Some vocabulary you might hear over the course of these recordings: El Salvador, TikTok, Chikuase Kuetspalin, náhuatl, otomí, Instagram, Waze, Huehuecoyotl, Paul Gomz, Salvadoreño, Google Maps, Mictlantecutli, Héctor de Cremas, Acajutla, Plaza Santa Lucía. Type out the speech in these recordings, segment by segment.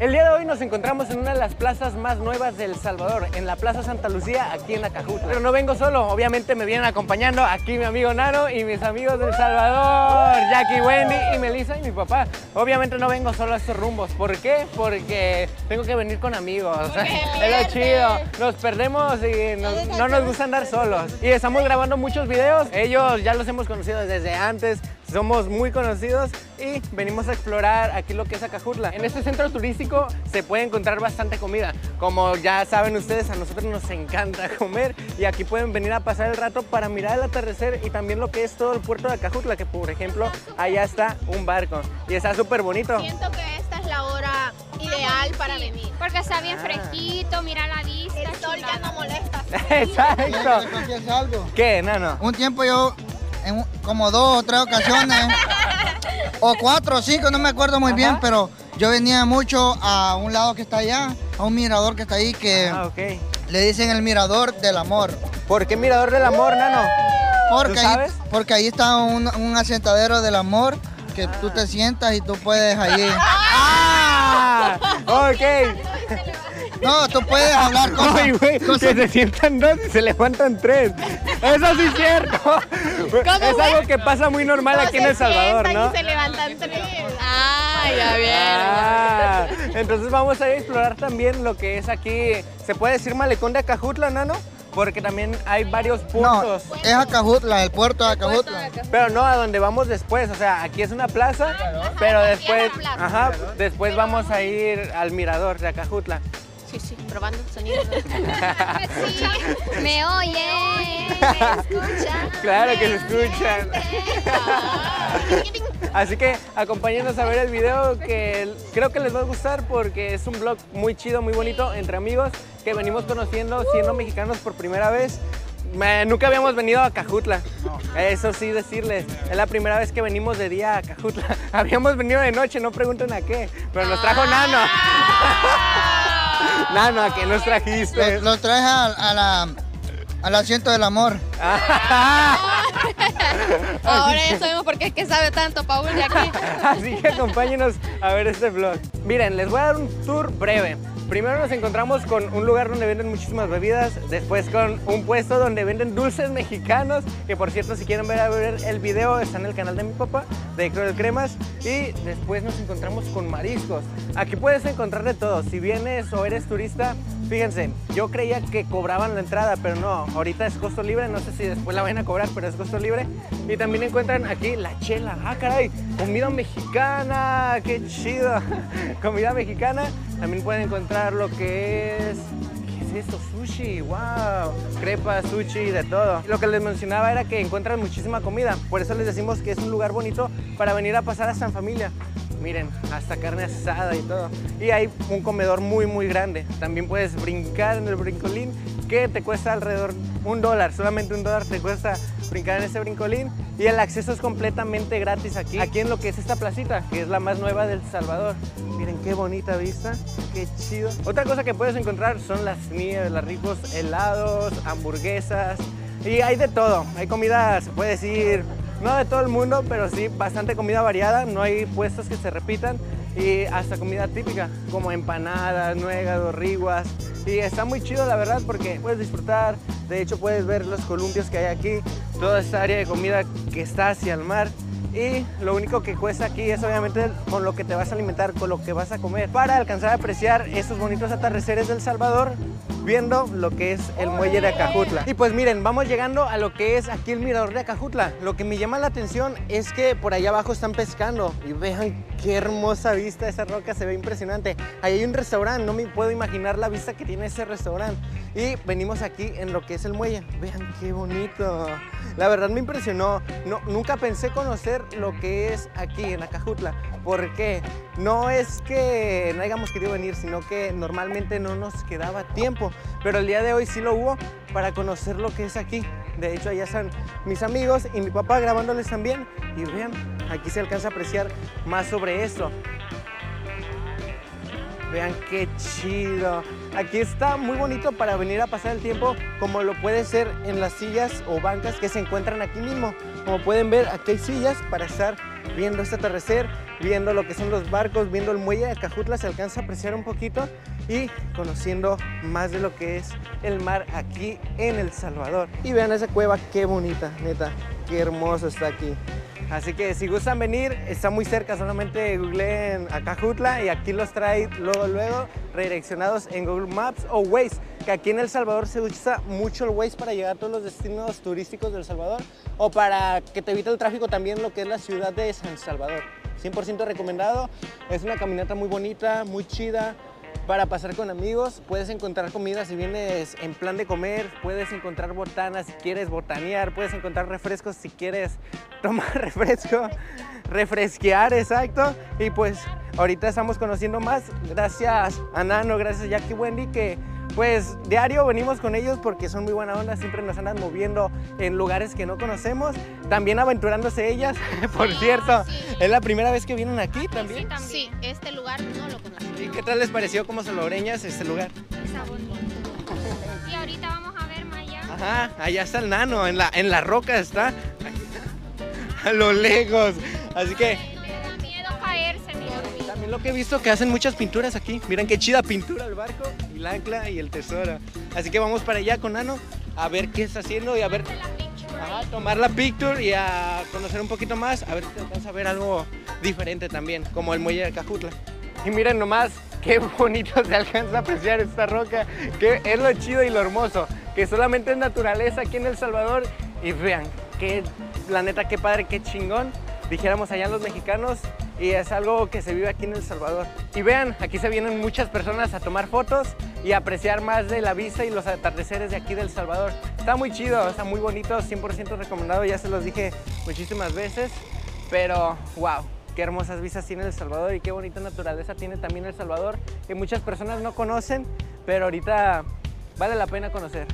El día de hoy nos encontramos en una de las plazas más nuevas de El Salvador, en la Plaza Santa Lucía, aquí en Acajutla. Pero no vengo solo, obviamente me vienen acompañando aquí mi amigo Nano y mis amigos de El Salvador, Jackie, Wendy y Melissa y mi papá. Obviamente no vengo solo a estos rumbos. ¿Por qué? Porque tengo que venir con amigos. Es lo chido. Nos perdemos y no nos gusta andar solos. Y estamos grabando muchos videos. Ellos ya los hemos conocido desde antes. Somos muy conocidos y venimos a explorar aquí lo que es Acajutla. En este centro turístico se puede encontrar bastante comida. Como ya saben ustedes, a nosotros nos encanta comer y aquí pueden venir a pasar el rato para mirar el atardecer y también lo que es todo el puerto de Acajutla, que por ejemplo, allá está un barco y está súper bonito. Siento que esta es la hora ideal para venir. Porque está bien fresquito, mira la vista. El sol ya no molesta. Exacto. ¿Qué, Nano? Un tiempo yo... en como 2 o 3 ocasiones, o 4 o 5, no me acuerdo muy bien, pero yo venía mucho a un lado que está allá, a un mirador que está ahí, que le dicen el mirador del amor. ¿Por qué mirador del amor, Nano? Porque ahí está un asentadero del amor, que tú te sientas y tú puedes allí. No, tú puedes hablar con... Ay, güey, que se sientan 2 y se levantan 3. Eso sí es cierto. Es algo que pasa muy normal aquí en El Salvador, ¿no? Se levantan 3. Ah, ya vieron. Entonces vamos a explorar también lo que es aquí. ¿Se puede decir malecón de Acajutla, Nano? Porque también hay varios puertos. No, es Acajutla, el puerto de Acajutla. Pero no, a donde vamos después, o sea, aquí es una plaza, pero después, después vamos a ir al mirador de Acajutla. Sí, probando el sonido. Sí, me oyen, me escuchan. Claro que se escuchan. Así que acompáñenos a ver el video, que creo que les va a gustar porque es un vlog muy chido, muy bonito, entre amigos que venimos conociendo, siendo mexicanos por primera vez. Nunca habíamos venido a Acajutla, eso sí decirles, es la primera vez que venimos de día a Acajutla. Habíamos venido de noche, no pregunten a qué, pero nos trajo Nano. Nano, ¿a qué nos trajiste? Lo traje al asiento del amor. Ahora ya sabemos por qué es que sabe tanto Paul de aquí. Así que acompáñenos a ver este vlog. Miren, les voy a dar un tour breve. Primero nos encontramos con un lugar donde venden muchísimas bebidas, después con un puesto donde venden dulces mexicanos, que por cierto, si quieren ver, el video, está en el canal de mi papá, de Héctor de Cremas, y después nos encontramos con mariscos. Aquí puedes encontrar de todo, si vienes o eres turista. Fíjense, yo creía que cobraban la entrada, pero no, ahorita es costo libre, no sé si después la van a cobrar, pero es costo libre. Y también encuentran aquí la chela. ¡Ah, caray! Comida mexicana, qué chido. Comida mexicana. También pueden encontrar lo que es... ¿Qué es esto? Sushi, wow. Crepas, sushi, de todo. Lo que les mencionaba era que encuentran muchísima comida, por eso les decimos que es un lugar bonito para venir a pasar hasta en familia. Miren, hasta carne asada y todo. Y hay un comedor muy, muy grande. También puedes brincar en el brincolín, que te cuesta alrededor $1. Solamente $1 te cuesta brincar en ese brincolín. Y el acceso es completamente gratis aquí. Aquí en lo que es esta placita, que es la más nueva del Salvador. Miren qué bonita vista, qué chido. Otra cosa que puedes encontrar son las nieves, los ricos helados, hamburguesas. Y hay de todo. Hay comida, se puede decir... no de todo el mundo, pero sí bastante comida variada, no hay puestos que se repitan y hasta comida típica, como empanadas, nuegas, riguas. Y está muy chido la verdad porque puedes disfrutar, de hecho puedes ver los columpios que hay aquí, toda esta área de comida que está hacia el mar. Y lo único que cuesta aquí es obviamente con lo que te vas a alimentar, con lo que vas a comer, para alcanzar a apreciar estos bonitos atardeceres del Salvador, viendo lo que es el muelle de Acajutla. Y pues miren, vamos llegando a lo que es aquí el mirador de Acajutla. Lo que me llama la atención es que por allá abajo están pescando. Y vean qué hermosa vista, esa roca se ve impresionante. Ahí hay un restaurante, no me puedo imaginar la vista que tiene ese restaurante. Y venimos aquí en lo que es el muelle. Vean qué bonito. La verdad me impresionó. No, nunca pensé conocer lo que es aquí en Acajutla. ¿Por qué? No es que no hayamos querido venir, sino que normalmente no nos quedaba tiempo. Pero el día de hoy sí lo hubo para conocer lo que es aquí. De hecho, allá están mis amigos y mi papá grabándoles también. Y vean, aquí se alcanza a apreciar más sobre esto. Vean qué chido. Aquí está muy bonito para venir a pasar el tiempo, como lo puede ser en las sillas o bancas que se encuentran aquí mismo. Como pueden ver, aquí hay sillas para estar viendo este atardecer, viendo lo que son los barcos, viendo el muelle de Acajutla, se alcanza a apreciar un poquito y conociendo más de lo que es el mar aquí en El Salvador. Y vean esa cueva, qué bonita, neta, qué hermoso está aquí. Así que si gustan venir, está muy cerca, solamente googleen Acajutla y aquí los trae luego redireccionados en Google Maps o Waze, que aquí en El Salvador se usa mucho el Waze para llegar a todos los destinos turísticos de El Salvador o para que te evite el tráfico también lo que es la ciudad de San Salvador. 100% recomendado, es una caminata muy bonita, muy chida, para pasar con amigos. Puedes encontrar comida si vienes en plan de comer, puedes encontrar botanas si quieres botanear, puedes encontrar refrescos si quieres tomar refresco, refresquear, exacto. Y pues ahorita estamos conociendo más, gracias a Nano, gracias a Jackie, Wendy, que pues diario venimos con ellos porque son muy buena onda, siempre nos andan moviendo en lugares que no conocemos, también aventurándose ellas, por cierto. Sí. ¿Es la primera vez que vienen aquí también? Sí, también. Sí, este lugar no lo conocemos. ¿Y qué tal les pareció como salvadoreñas este lugar? Está bonito. Y ahorita vamos a ver más allá. Ajá, allá está el Nano, en la roca está, a lo lejos, así que... Le da miedo caerse, mi. También lo que he visto que hacen muchas pinturas aquí, miren qué chida pintura el barco. El ancla y el tesoro. Así que vamos para allá con Nano a ver qué está haciendo y a ver, a tomar la picture y a conocer un poquito más, a ver si te alcanza a ver algo diferente también, como el muelle de Acajutla. Y miren nomás qué bonito se alcanza a apreciar esta roca, que es lo chido y lo hermoso, que solamente es naturaleza aquí en El Salvador. Y vean, qué, la neta, qué padre, qué chingón, dijéramos allá los mexicanos. Y es algo que se vive aquí en El Salvador. Y vean, aquí se vienen muchas personas a tomar fotos y a apreciar más de la vista y los atardeceres de aquí de El Salvador. Está muy chido, está muy bonito, 100% recomendado, ya se los dije muchísimas veces. Pero, wow, qué hermosas vistas tiene El Salvador y qué bonita naturaleza tiene también El Salvador, que muchas personas no conocen, pero ahorita vale la pena conocer.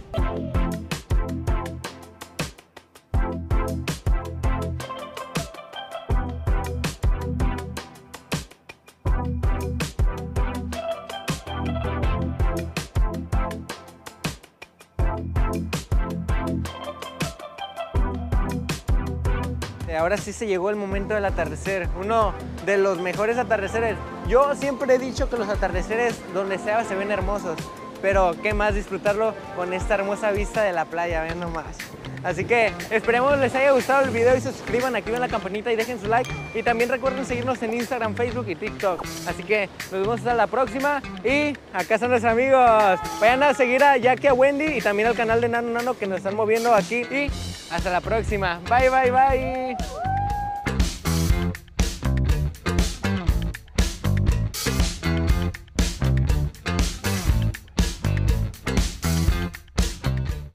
Ahora sí se llegó el momento del atardecer, uno de los mejores atardeceres. Yo siempre he dicho que los atardeceres donde sea se ven hermosos, pero qué más disfrutarlo con esta hermosa vista de la playa, vean nomás. Así que esperemos les haya gustado el video y se suscriban, activen la campanita y dejen su like. Y también recuerden seguirnos en Instagram, Facebook y TikTok. Así que nos vemos hasta la próxima y acá son nuestros amigos. Vayan a seguir a Jackie, a Wendy y también al canal de Nano que nos están moviendo aquí. Y hasta la próxima. Bye, bye, bye.